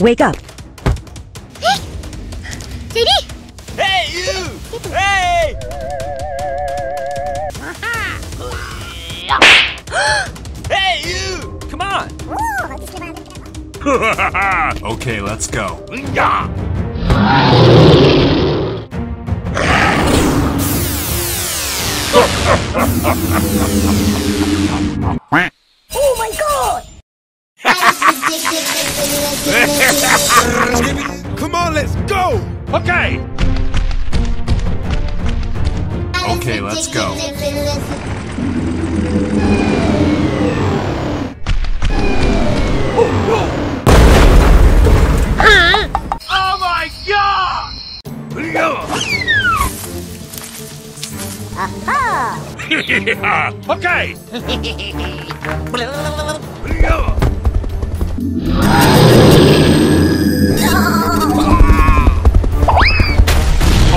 Wake up! Hey! JD! Hey, you! Hey! Hey, you! Come on! Okay, let's go. let's go! Okay! Okay, let's go. Oh my god! Aha! Okay!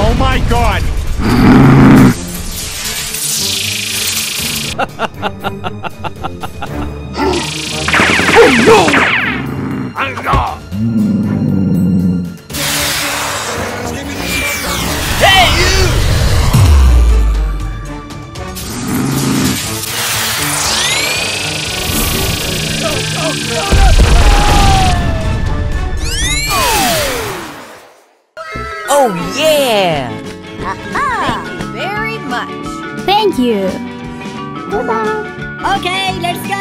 Oh my god! Oh yeah! Thank you very much. Thank you. Bye-bye. Okay, let's go.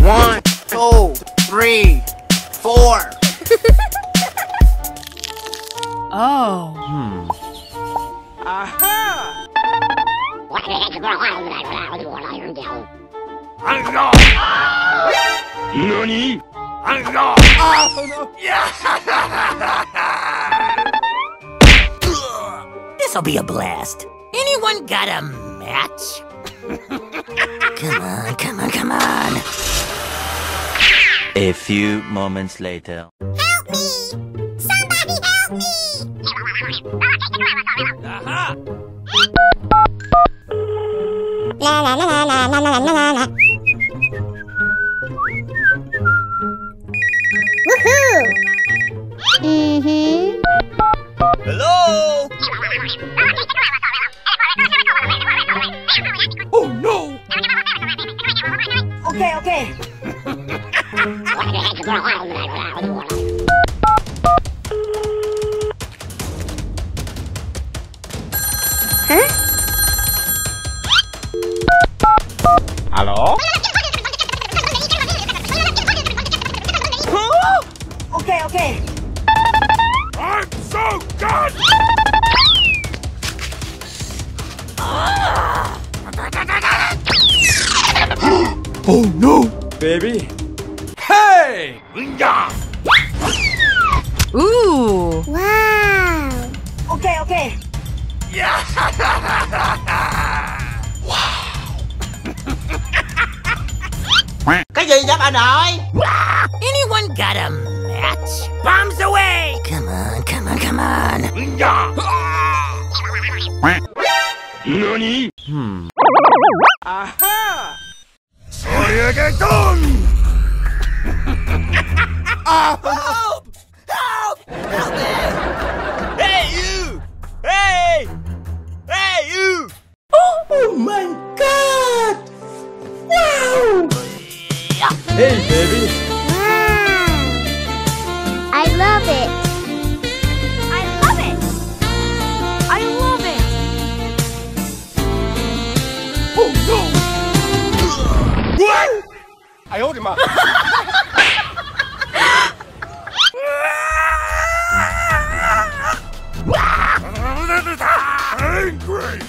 One, two, three, four. Oh. Hmm. Aha! Nani? Oh no! Yeah! This'll be a blast. Anyone got a match? Come on, come on, come on! A few moments later. Help me! Somebody help me! Aha! La la la la la la la la la. Woohoo! Mm-hmm. Hello! Oh no! Okay, okay. Hello? Huh? Okay, okay. I'm so good! Oh no! Baby! Hey! Ooh! Wow! Okay, okay. Yeah! Cái gì vậy bà nội? Anyone got a match? Bombs away! Come on, come on, come on! Nani? Hmm. Aha! Soryageddon! Help! Help! Help me! Hey you! Hey! Hey you! Oh my god! Wow! Hey, baby! Wow! I love it! I love it! I love it! Oh no! What? I hold him up! Angry!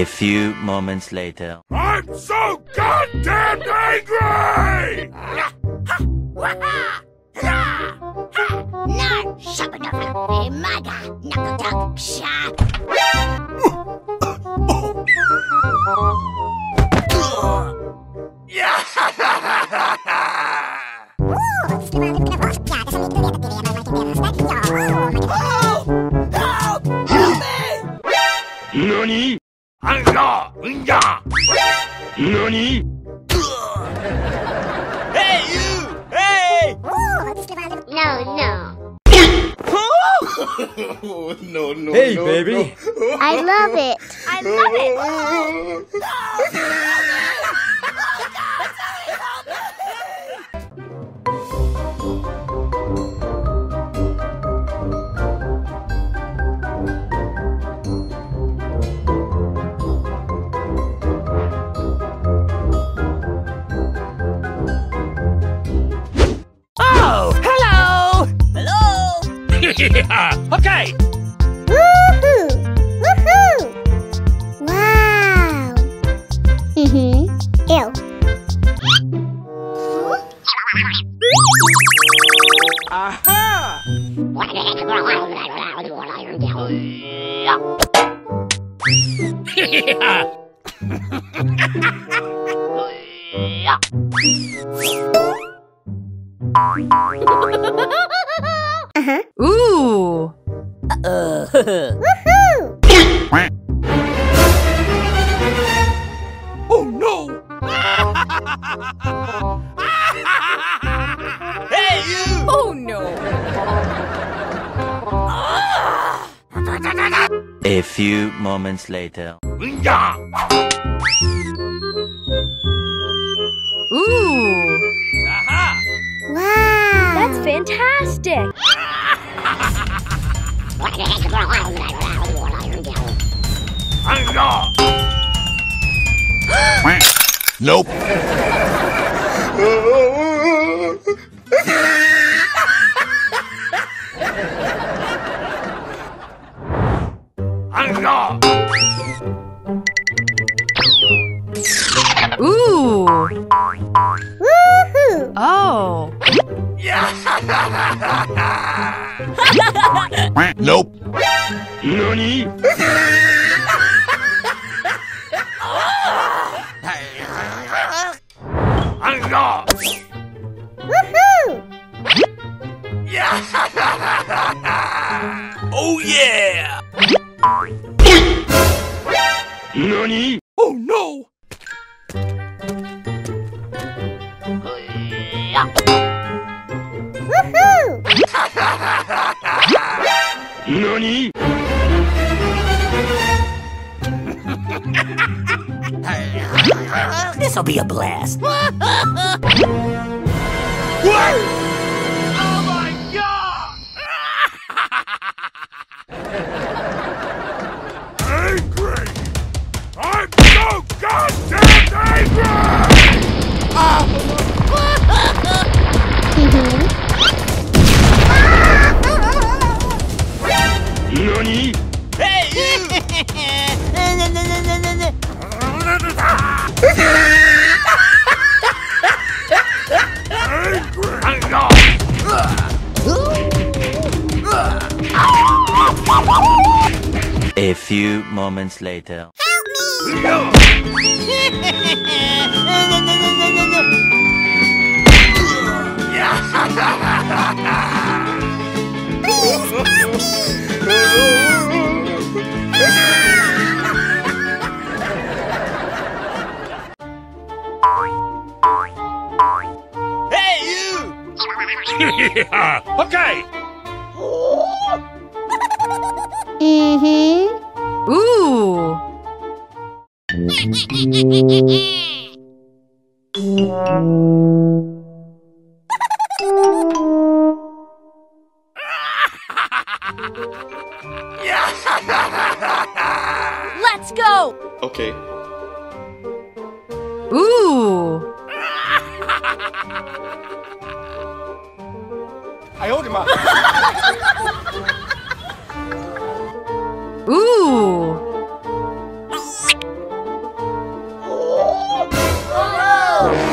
A few moments later. I'm so goddamn angry! Nani? Nani? Hey you! Hey! No, no. Oh, no, no. Hey, no, baby. No. I love it. I love it. No! Oh, hello! Hello! Yeah, okay! Ooh. Woohoo. Oh no. Hey you. Oh no. A few moments later. Ooh. Aha. Wow. That's fantastic. Nope. Ooh. Woohoo. Oh. Nope. Nani? Oh yeah! Nani? Oh no! Woohoo! Nani? This'll be a blast. What? Oh my god! Angry! I'm so goddamn angry! Nani? Hey! A few moments later. Help me. Hey you. Yeah, okay. Mm-hmm. Ooh. Let's go. Okay. Ooh. I hold him up. Ooh! Ooh!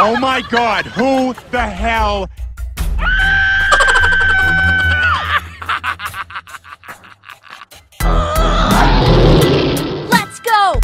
Oh my god, who the hell? Let's go!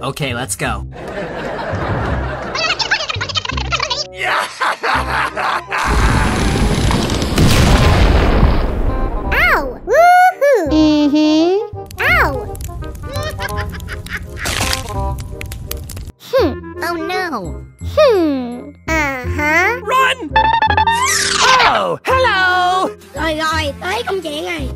Okay, let's go. Ow! Woohoo! Mm-hmm. Ow! Hmm. Oh no. Hmm. Uh-huh. Run! Oh, hello! Rồi rồi, tới công chuyện rồi.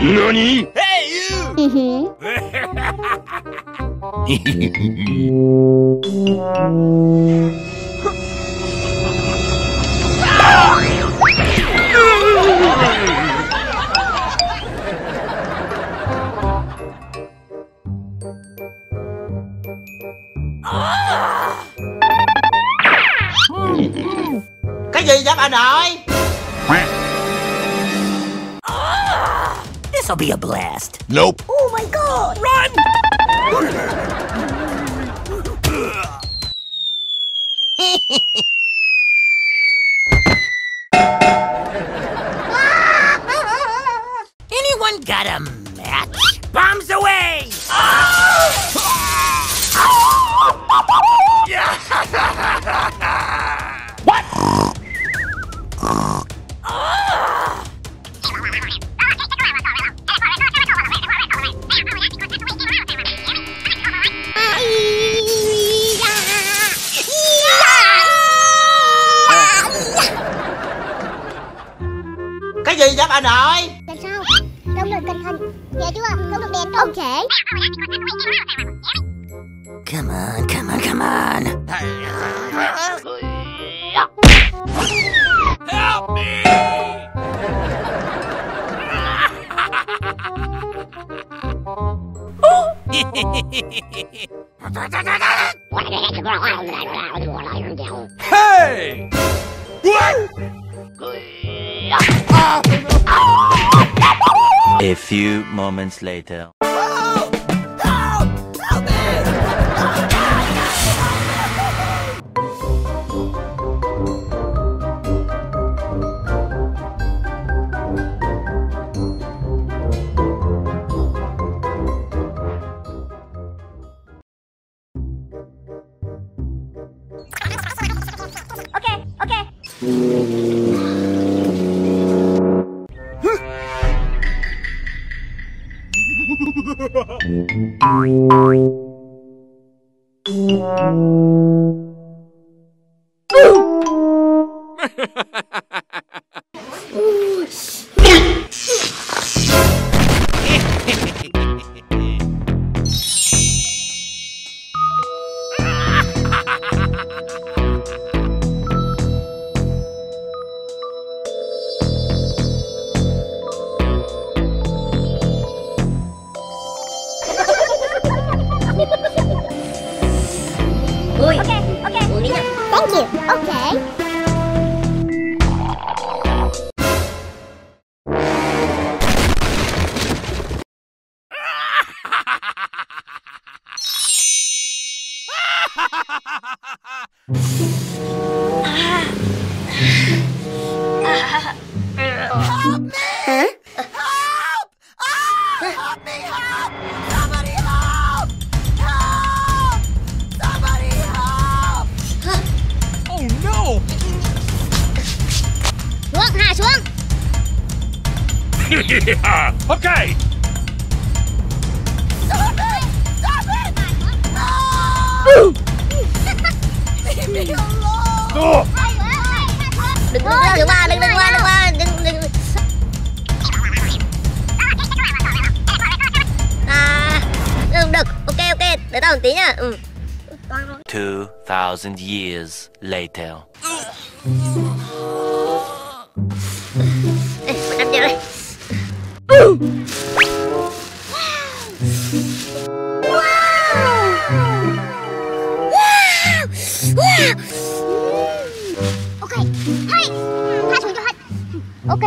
NANI?! Hey you! Cái gì vậy bà nội? This'll be a blast. Nope. Oh my god! Run! Anyone got a match? Bombs away! Bà nội! Làm sao? Đông được tình hình. Dạ chưa? Không được đẹp đâu. Không thể. Come on, come on, come on. Help me! Hey! What? A few moments later. Oh! Help! Help me! Okay, okay. Vâng, hạ xuống. Ok. Đừng qua, đừng qua. Được, ok, để tao một tí nha. 2000 years later. Ăn nhiều đây.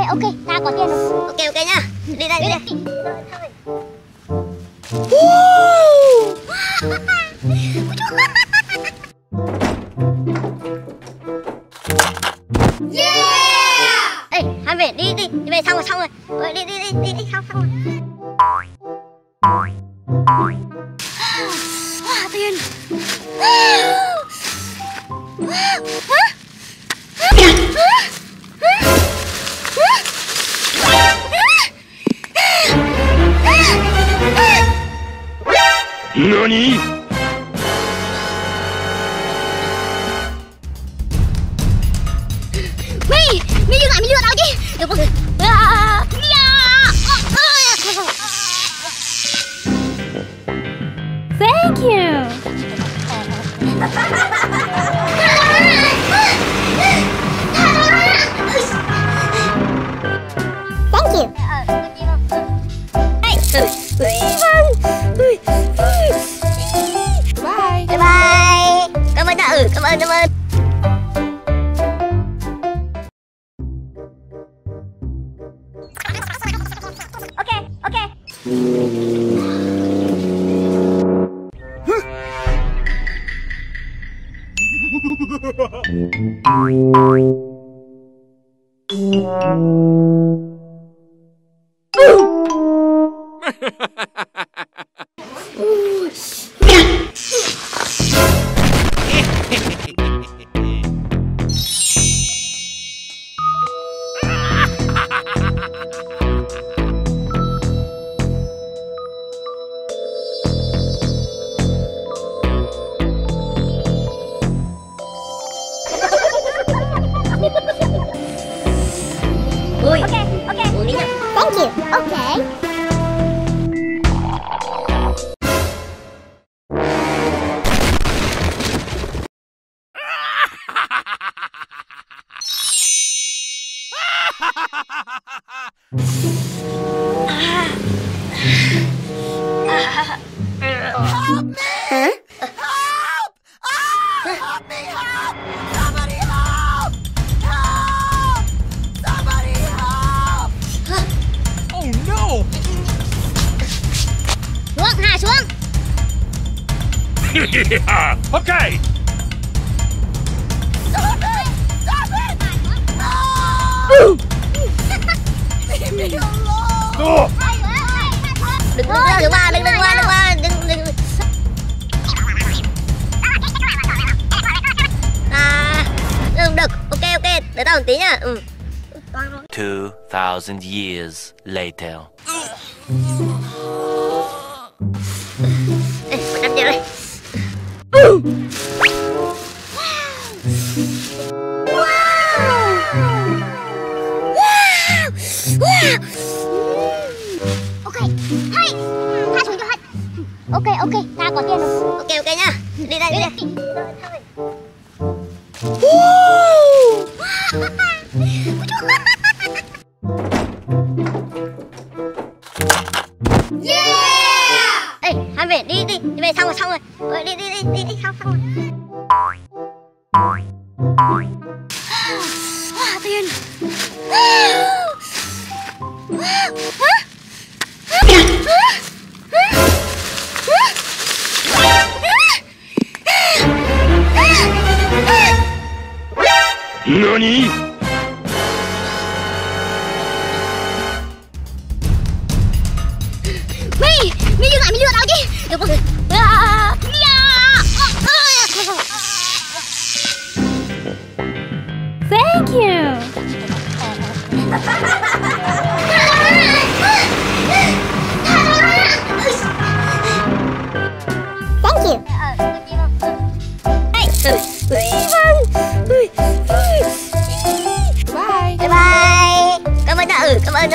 Ok, ta có tiền rồi. Ok nhá. Đi đây, đi đây. Wow. Yeah. Ê, hai về đi về xong rồi. Ôi, đi xong rồi. Wow, tiền. NANI?! Mày dừng lại đi! Thank you! Thank you! Cảm ơn. Ok. Okay. Stop it! No! Đừng qua. Được, ok, để tao một tí nha. 2000 years later. Ăn nhiều đây. Wow. Ok, ta có tiền rồi. Ok nhá. Đi đây. Wow. Yeah. Ê, hai về đi về xong rồi. Ôi, đi xong rồi. Wow, tiền. NANI?! Mày dừng tao đi! Thank you! Bye. Bye bye. Cảm ơn đã cảm ơn.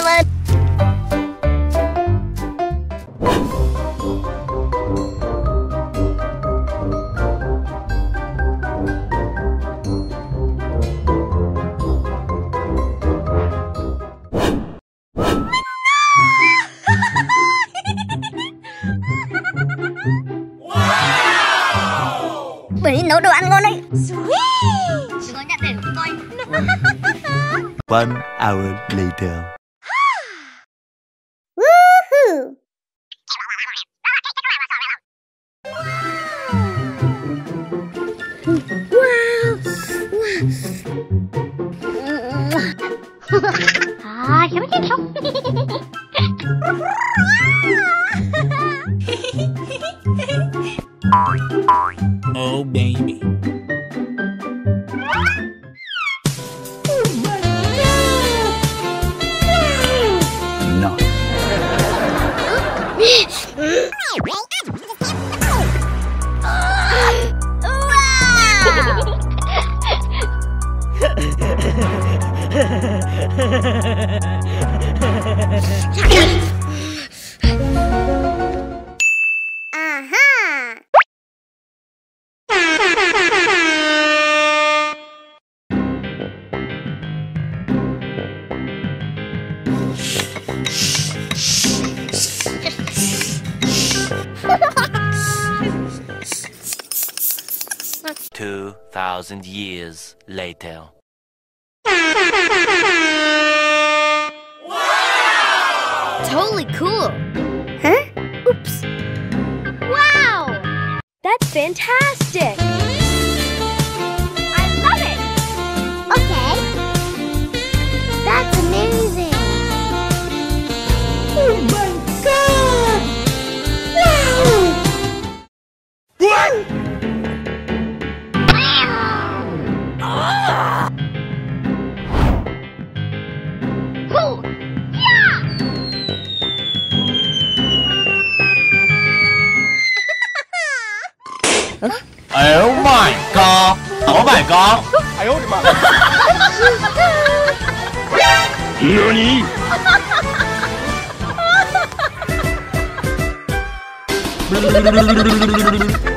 Nấu đồ ăn ngon đấy. Chúng tôi nhận để của tôi. 1 hour later. Woohoo! Wow! Wow! Hiểu biết không? Oh baby. No. Thousand years later. Wow! Totally cool. Huh? Oops. Wow! That's fantastic. I love it. Okay. That's amazing. Oh my God! Wow! What? Oh my God! Oh my God! Nani?